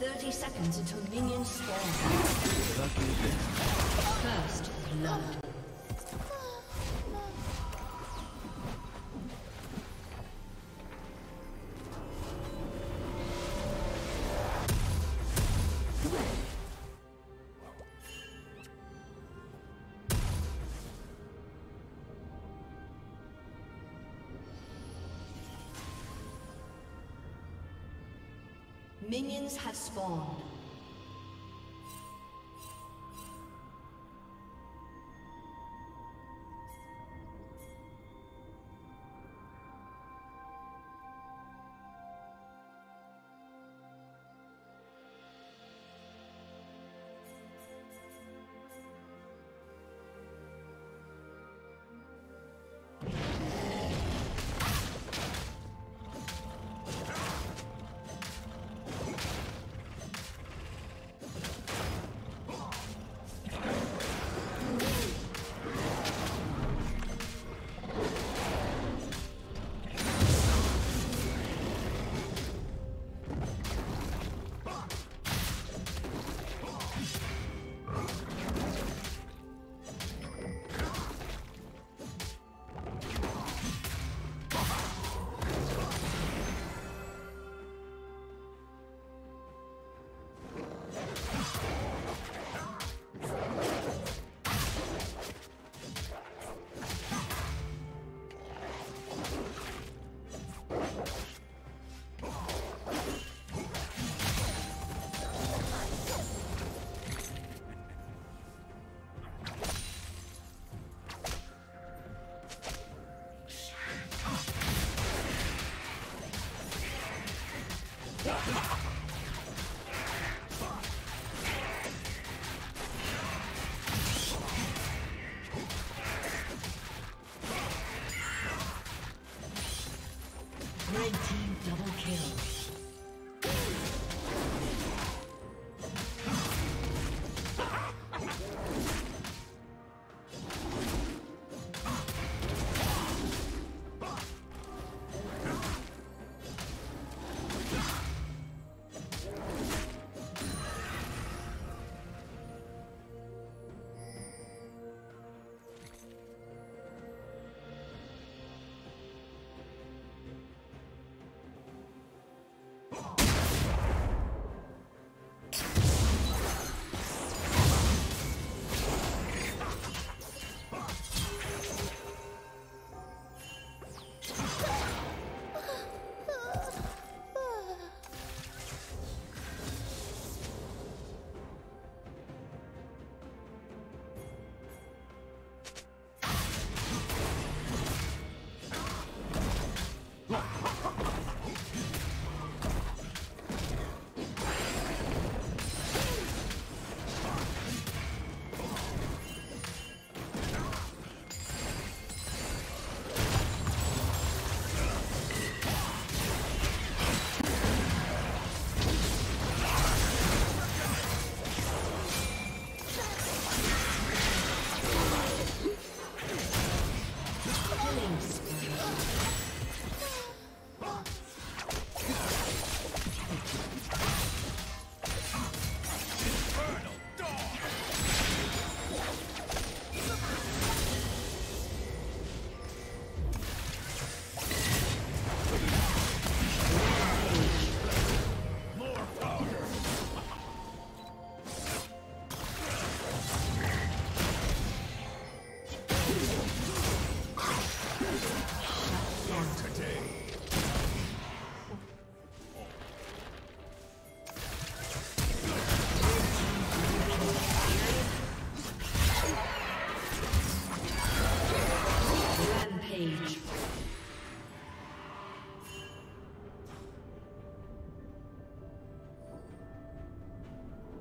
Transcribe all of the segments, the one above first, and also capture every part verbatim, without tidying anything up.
Thirty seconds until minions spawn. First blood. Minions have spawned.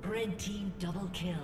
Red team double kill.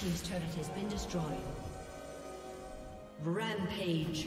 Team's turret has been destroyed. Rampage.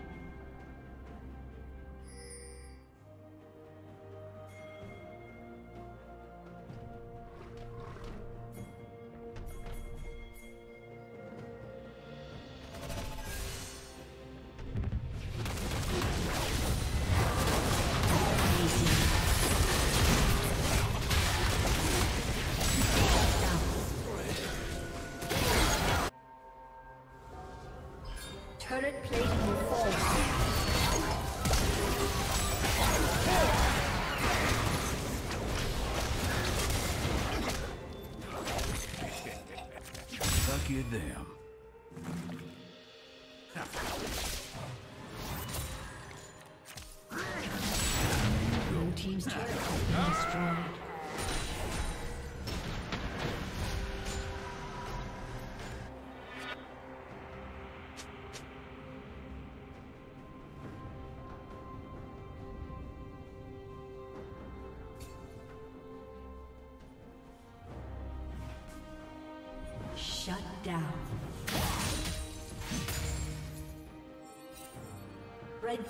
Them. Your team's turret has been destroyed. Shut down. Red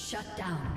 Shut down.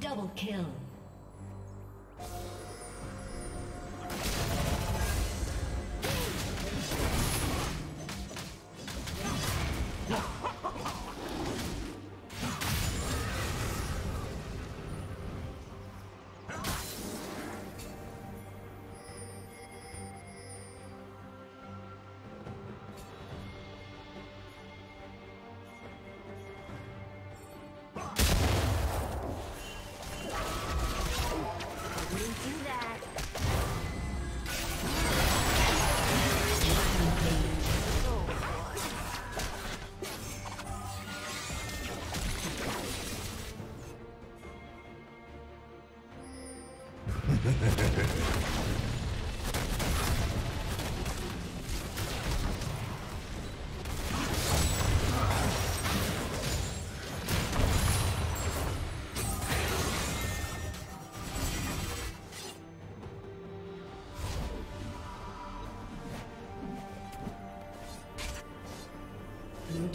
Double kill. Thank you.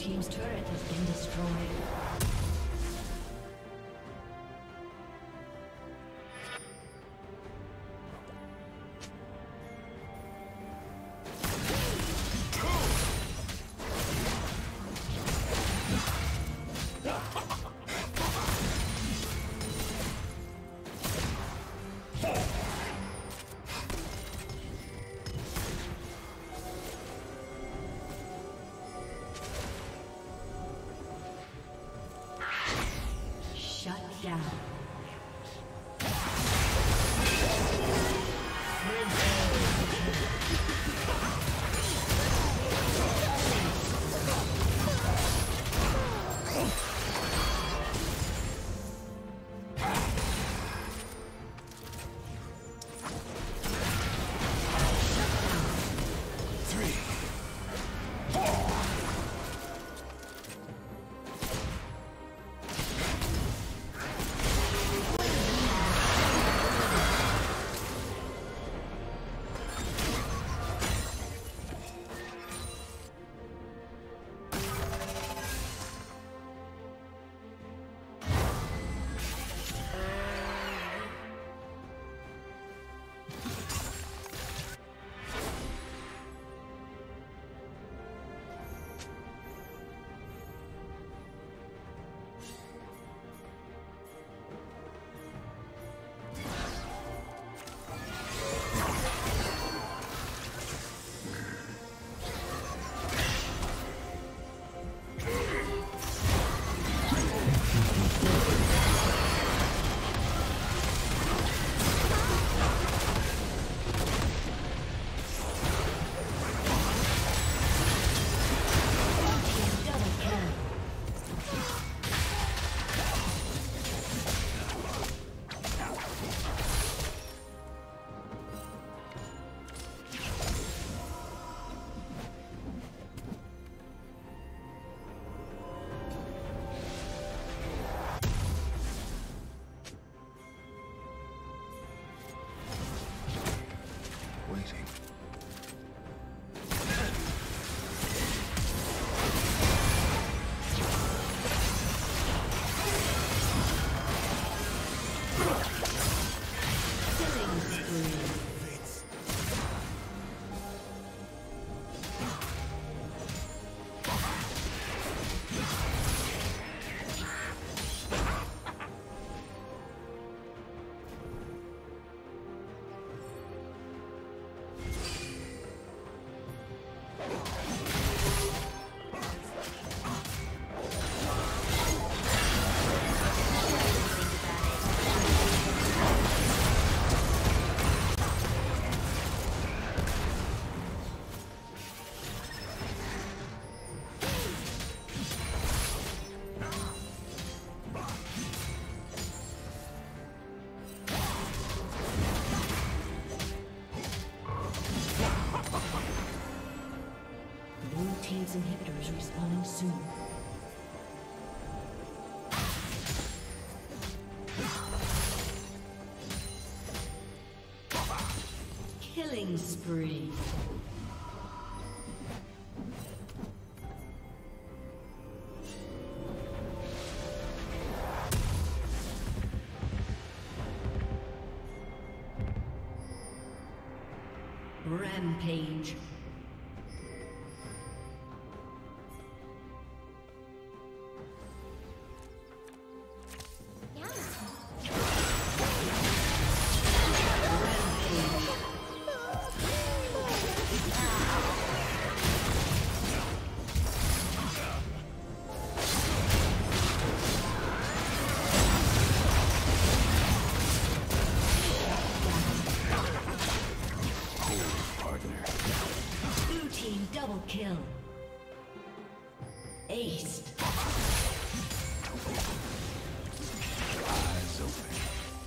team's turret has been destroyed. Inhibitor is respawning soon. Killing spree. Rampage. Kill. Ace. Eyes open. Yeah.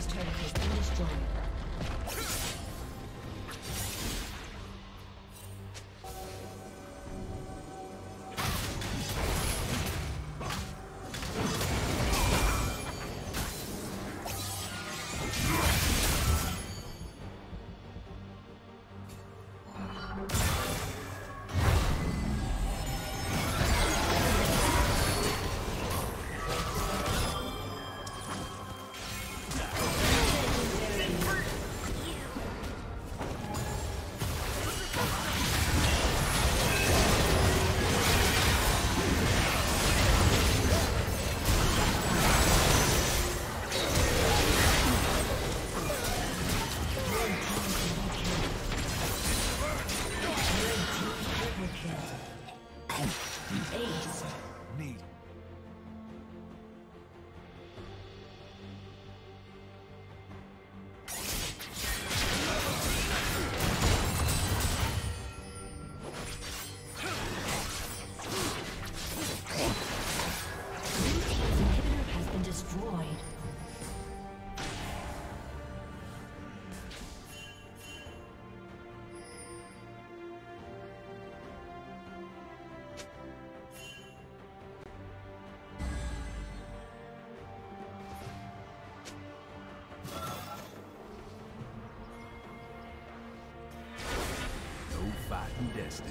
team's turret has been destroyed. Destiny.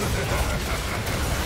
Ha ha ha ha!